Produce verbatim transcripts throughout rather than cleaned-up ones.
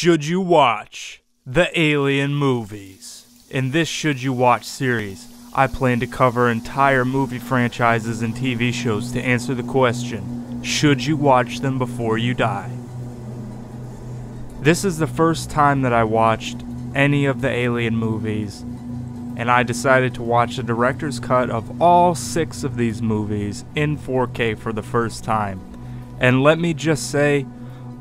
Should you watch the Alien movies? In this Should You Watch series, I plan to cover entire movie franchises and T V shows to answer the question, should you watch them before you die? This is the first time that I watched any of the Alien movies, and I decided to watch the director's cut of all six of these movies in four K for the first time. And let me just say,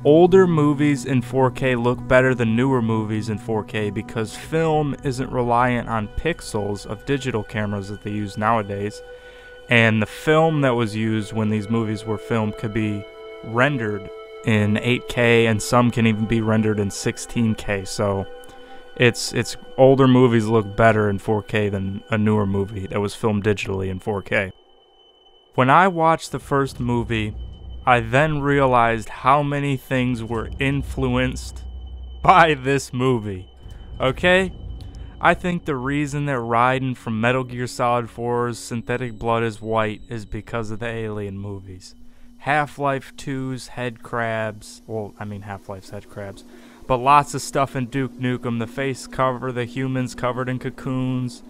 older movies in four K look better than newer movies in four K because film isn't reliant on pixels of digital cameras that they use nowadays, and the film that was used when these movies were filmed could be rendered in eight K, and some can even be rendered in sixteen K, so It's, it's older movies look better in four K than a newer movie that was filmed digitally in four K. When I watched the first movie, I then realized how many things were influenced by this movie. Okay? I think the reason that Raiden from Metal Gear Solid four's synthetic blood is white is because of the Alien movies. Half-Life two's head crabs, well, I mean Half-Life's head crabs, but lots of stuff in Duke Nukem, the face cover, the humans covered in cocoons,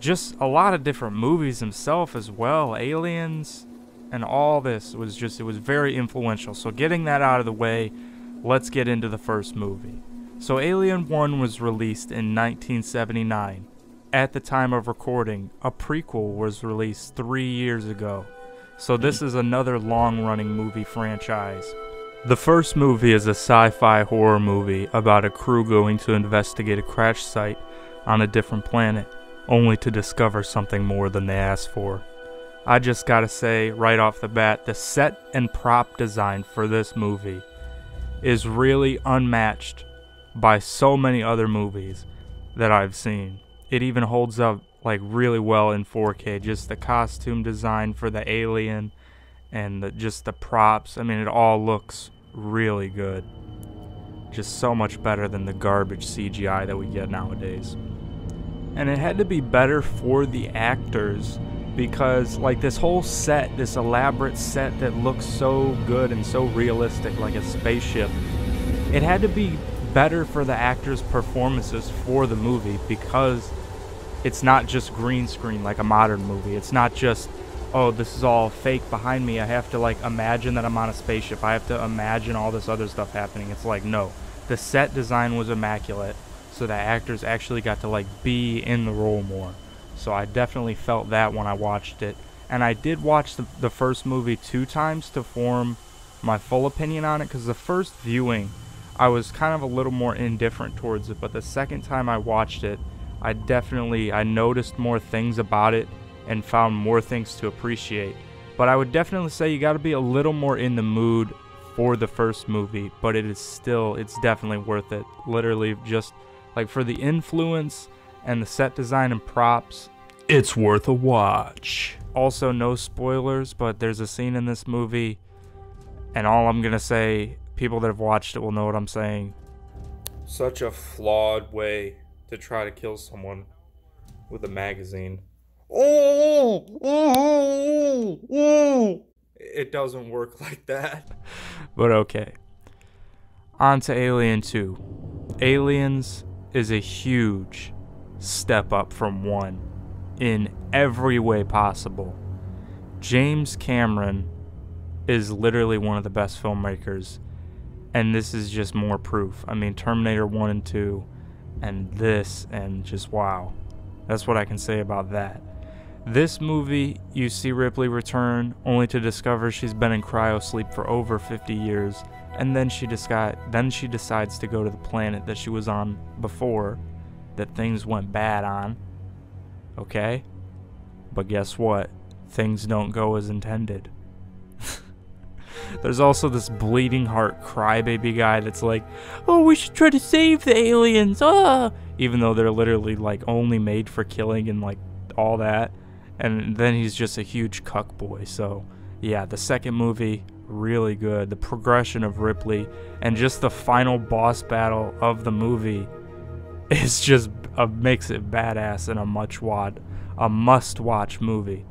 just a lot of different movies himself as well, Aliens, and all this was just, it was very influential. So getting that out of the way, let's get into the first movie. So Alien one was released in nineteen seventy-nine. At the time of recording, a prequel was released three years ago. So this is another long-running movie franchise. The first movie is a sci-fi horror movie about a crew going to investigate a crash site on a different planet, only to discover something more than they asked for. I just gotta say, right off the bat, the set and prop design for this movie is really unmatched by so many other movies that I've seen. It even holds up like really well in four K, just the costume design for the alien and the, just the props. I mean, it all looks really good, just so much better than the garbage C G I that we get nowadays. And it had to be better for the actors because like this whole set, this elaborate set that looks so good and so realistic, like a spaceship, it had to be better for the actors' performances for the movie because it's not just green screen like a modern movie. It's not just, oh, this is all fake behind me. I have to, like, imagine that I'm on a spaceship. I have to imagine all this other stuff happening. It's like, no. The set design was immaculate, so that actors actually got to, like, be in the role more. So I definitely felt that when I watched it. And I did watch the, the first movie two times to form my full opinion on it, because the first viewing, I was kind of a little more indifferent towards it. But the second time I watched it, I definitely, I noticed more things about it and found more things to appreciate. But I would definitely say you gotta be a little more in the mood for the first movie, but it is still, it's definitely worth it. Literally just, like for the influence and the set design and props, it's worth a watch. Also, no spoilers, but there's a scene in this movie, and all I'm gonna say, people that have watched it will know what I'm saying. Such a flawed way to try to kill someone with a magazine. It doesn't work like that. But okay. On to Alien two. Aliens is a huge step up from one in every way possible. James Cameron is literally one of the best filmmakers, and this is just more proof. I mean, Terminator one and two, and this, and just wow. That's what I can say about that. This movie, you see Ripley return, only to discover she's been in cryo sleep for over fifty years, and then she, then she decides to go to the planet that she was on before, that things went bad on, okay? But guess what? Things don't go as intended. There's also this bleeding heart crybaby guy that's like, oh, we should try to save the aliens, ah! Even though they're literally like only made for killing and like all that. And then he's just a huge cuck boy. So yeah, the second movie, really good. The progression of Ripley and just the final boss battle of the movie is just uh, makes it badass and a much wad, a must-watch movie.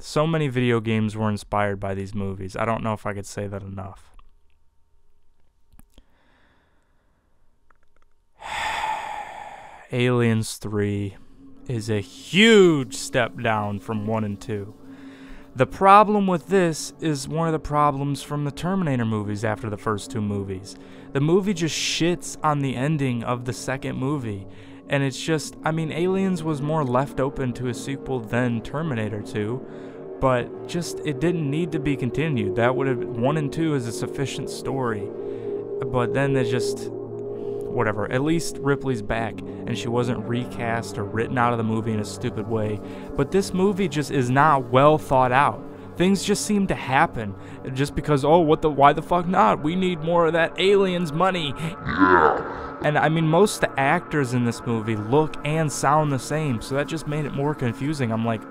So many video games were inspired by these movies. I don't know if I could say that enough. Aliens three is a huge step down from one and two. The problem with this is one of the problems from the Terminator movies after the first two movies. The movie just shits on the ending of the second movie. And it's just, I mean, Aliens was more left open to a sequel than Terminator two, but just it didn't need to be continued. That would have, one and two is a sufficient story. But then they just, whatever, at least Ripley's back, and she wasn't recast or written out of the movie in a stupid way. But this movie just is not well thought out. Things just seem to happen, just because, oh, what the, why the fuck not? We need more of that Aliens money. Yeah. And I mean, most of the actors in this movie look and sound the same, so that just made it more confusing. I'm like,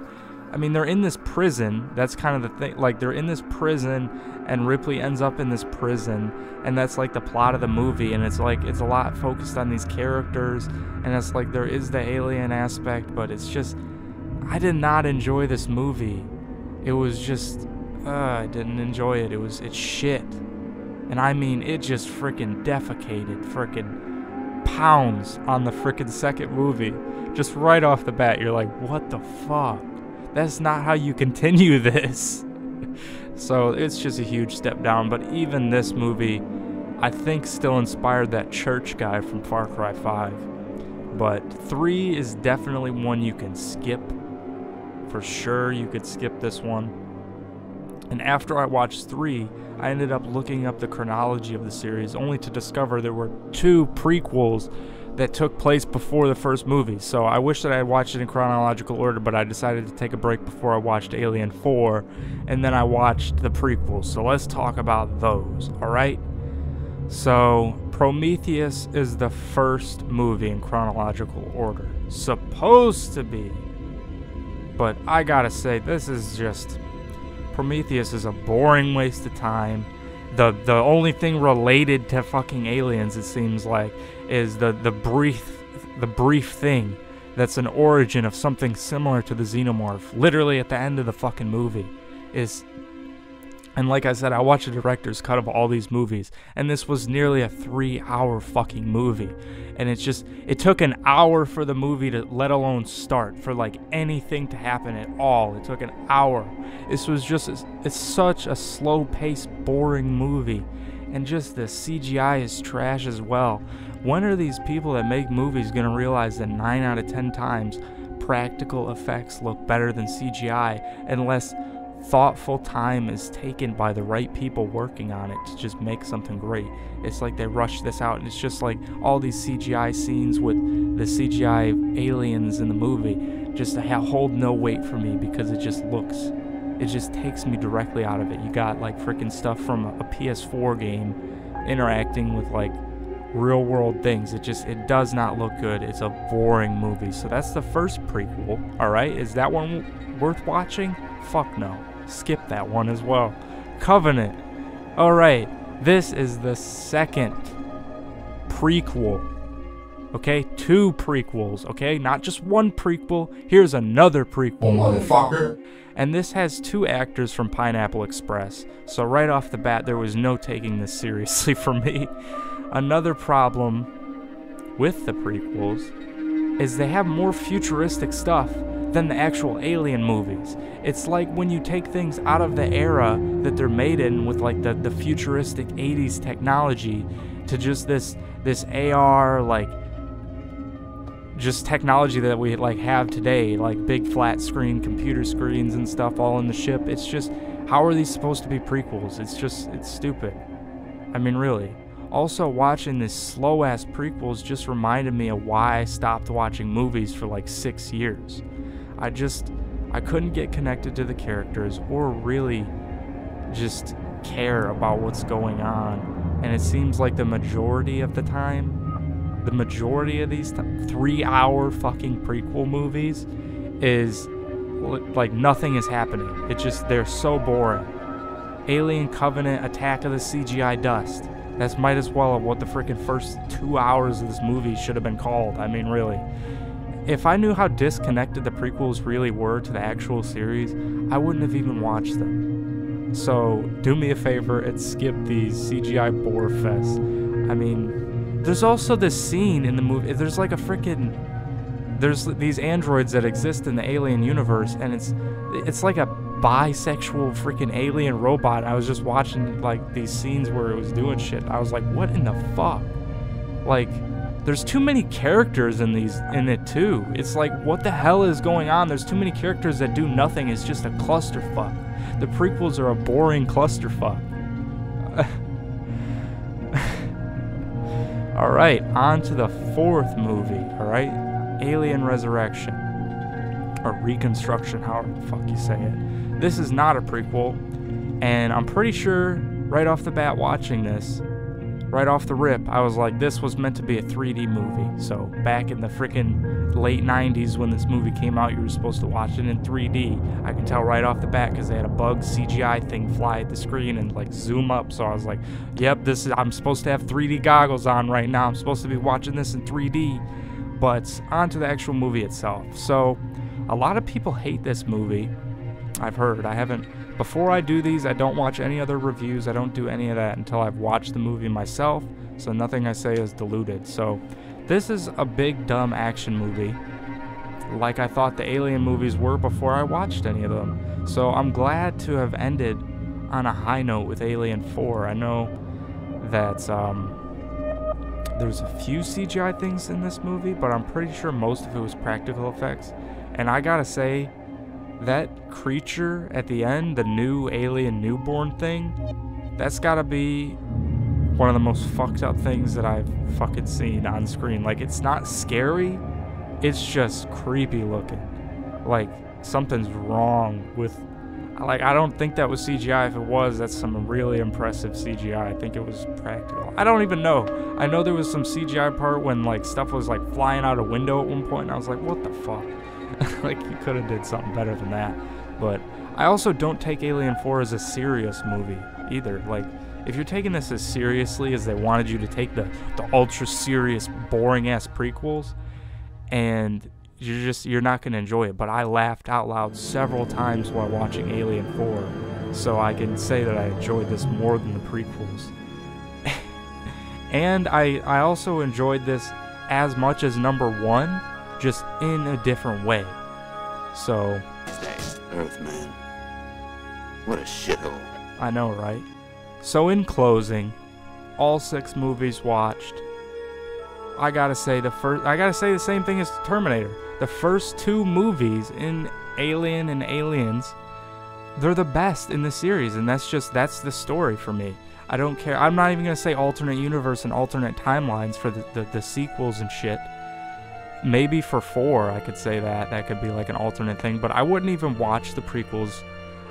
I mean, they're in this prison. That's kind of the thing. Like, they're in this prison, and Ripley ends up in this prison, and that's like the plot of the movie. And it's like, it's a lot focused on these characters, and it's like there is the alien aspect, but it's just, I did not enjoy this movie. It was just, uh, I didn't enjoy it. It was, it's shit. And I mean, it just freaking defecated freaking pounds on the freaking second movie. Just right off the bat, you're like, what the fuck? That's not how you continue this. So it's just a huge step down. But even this movie, I think, still inspired that church guy from Far Cry five. But three is definitely one you can skip. For sure, you could skip this one. And after I watched three, I ended up looking up the chronology of the series, only to discover there were two prequels that took place before the first movie. So I wish that I had watched it in chronological order, but I decided to take a break before I watched Alien four, and then I watched the prequels. So let's talk about those, alright? So Prometheus is the first movie in chronological order. Supposed to be. But I gotta say, this is just, Prometheus is a boring waste of time. The the only thing related to fucking aliens, it seems like, is the the brief the brief thing that's an origin of something similar to the xenomorph. Literally at the end of the fucking movie is, and like I said, I watched a director's cut of all these movies, and this was nearly a three-hour fucking movie. And it's just, it took an hour for the movie to, let alone start, for like anything to happen at all. It took an hour. This was just, it's such a slow-paced, boring movie. And just the C G I is trash as well. When are these people that make movies going to realize that nine out of ten times practical effects look better than C G I unless thoughtful time is taken by the right people working on it to just make something great? It's like they rush this out, and it's just like all these C G I scenes with the C G I aliens in the movie just hold no weight for me, because it just looks, it just takes me directly out of it. You got like freaking stuff from a P S four game interacting with like real world things. It just, it does not look good. It's a boring movie. So that's the first prequel. All right, is that one worth watching? Fuck no. Skip that one as well. Covenant. Alright, this is the second prequel. Okay, two prequels, okay? Not just one prequel, here's another prequel. Oh, motherfucker. And this has two actors from Pineapple Express, so right off the bat there was no taking this seriously for me. Another problem with the prequels is they have more futuristic stuff than the actual Alien movies. It's like when you take things out of the era that they're made in, with like the, the futuristic eighties technology, to just this this A R, like just technology that we like have today, like big flat screen computer screens and stuff all in the ship. It's just, how are these supposed to be prequels? It's just, it's stupid. I mean, really. Also, watching this slow-ass prequels just reminded me of why I stopped watching movies for like six years. I just, I couldn't get connected to the characters or really just care about what's going on. And it seems like the majority of the time, the majority of these three-hour fucking prequel movies is like nothing is happening. It's just, they're so boring. Alien, Covenant, Attack of the C G I Dust. That's might as well what the freaking first two hours of this movie should have been called. I mean, really. If I knew how disconnected the prequels really were to the actual series, I wouldn't have even watched them. So, do me a favor and skip these C G I bore fests. I mean, there's also this scene in the movie, there's like a freaking there's these androids that exist in the Alien universe, and it's it's like a bisexual freaking alien robot. I was just watching like these scenes where it was doing shit. I was like, what in the fuck? Like, there's too many characters in these in it too. It's like, what the hell is going on? There's too many characters that do nothing. It's just a clusterfuck. The prequels are a boring clusterfuck. All right, on to the fourth movie. All right, Alien Resurrection, or Reconstruction, however the fuck you say it. This is not a prequel, and I'm pretty sure right off the bat watching this, right off the rip, I was like, this was meant to be a three D movie. So back in the freaking late nineties when this movie came out, you were supposed to watch it in three D. I can tell right off the bat because they had a bug C G I thing fly at the screen and like zoom up. So I was like, yep, this is, I'm supposed to have three D goggles on right now. I'm supposed to be watching this in three D. But on to the actual movie itself. So a lot of people hate this movie, I've heard. I haven't. Before I do these, I don't watch any other reviews. I don't do any of that until I've watched the movie myself, so nothing I say is diluted. So this is a big, dumb action movie, like I thought the Alien movies were before I watched any of them. So I'm glad to have ended on a high note with Alien four. I know that um, there's a few C G I things in this movie, but I'm pretty sure most of it was practical effects. And I gotta say, that creature at the end, the new alien newborn thing, that's gotta be one of the most fucked up things that I've fucking seen on screen. Like, it's not scary, it's just creepy looking. Like, something's wrong with, like, I don't think that was C G I. If it was, that's some really impressive C G I. I think it was practical. I don't even know. I know there was some C G I part when, like, stuff was, like, flying out a window at one point, and I was like, what the fuck? Like, you could have did something better than that. But I also don't take Alien four as a serious movie either. Like, if you're taking this as seriously as they wanted you to take the, the ultra serious, boring ass prequels, and you're just, you're not gonna enjoy it. But I laughed out loud several times while watching Alien four, so I can say that I enjoyed this more than the prequels. And I, I also enjoyed this as much as number one, just in a different way. So, Earthman, what a shithole. I know, right? So in closing, all six movies watched, I gotta say the first. I gotta say the same thing as Terminator. The first two movies in Alien and Aliens, they're the best in the series, and that's just that's the story for me. I don't care. I'm not even gonna say alternate universe and alternate timelines for the the, the sequels and shit. Maybe for four, I could say that. That could be like an alternate thing, but I wouldn't even watch the prequels.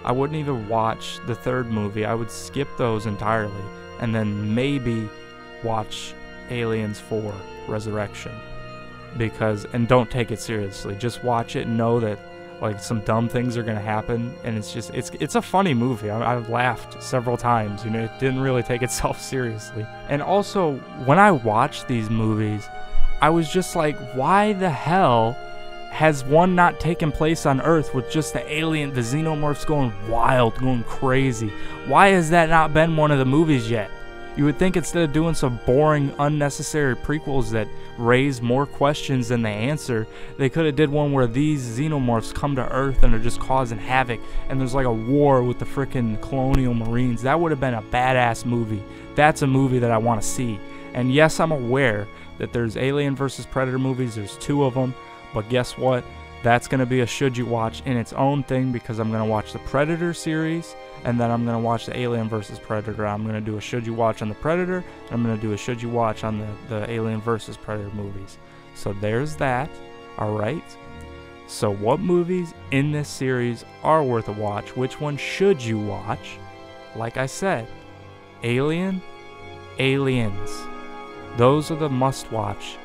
I wouldn't even watch the third movie. I would skip those entirely, and then maybe watch Aliens four Resurrection. Because, and don't take it seriously. Just watch it and know that, like, some dumb things are gonna happen, and it's just, it's it's a funny movie. I, I've laughed several times, you know, it didn't really take itself seriously. And also, when I watch these movies, I was just like, why the hell has one not taken place on Earth with just the alien, the xenomorphs going wild, going crazy? Why has that not been one of the movies yet? You would think instead of doing some boring, unnecessary prequels that raise more questions than they answer, they could have did one where these xenomorphs come to Earth and are just causing havoc, and there's like a war with the frickin' Colonial Marines. That would have been a badass movie. That's a movie that I want to see. And yes, I'm aware that there's Alien versus Predator movies, there's two of them, but guess what? That's going to be a should you watch in its own thing, because I'm going to watch the Predator series, and then I'm going to watch the Alien versus Predator. I'm going to do a should you watch on the Predator, and I'm going to do a should you watch on the, the Alien versus Predator movies. So there's that, alright? So what movies in this series are worth a watch? Which one should you watch? Like I said, Alien, Aliens. Those are the must-watch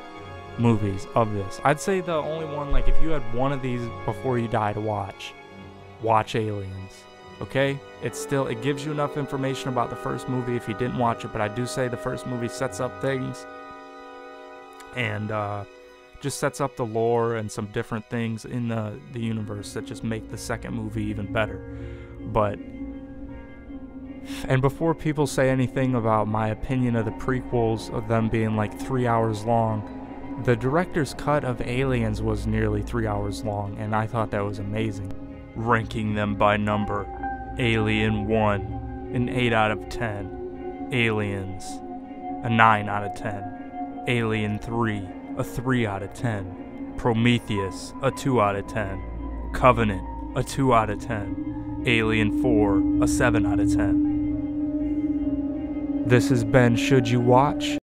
movies of this. I'd say the only one, like, if you had one of these before you die to watch, watch Aliens, okay? It's still, it gives you enough information about the first movie if you didn't watch it, but I do say the first movie sets up things and uh, just sets up the lore and some different things in the, the universe that just make the second movie even better. But... and before people say anything about my opinion of the prequels, of them being like three hours long, The director's cut of Aliens was nearly three hours long, and I thought that was amazing. Ranking them by number. Alien one, an eight out of ten. Aliens, a nine out of ten. Alien three, a three out of ten. Prometheus, a two out of ten. Covenant, a two out of ten. Alien four, a seven out of ten. This has been Should You Watch?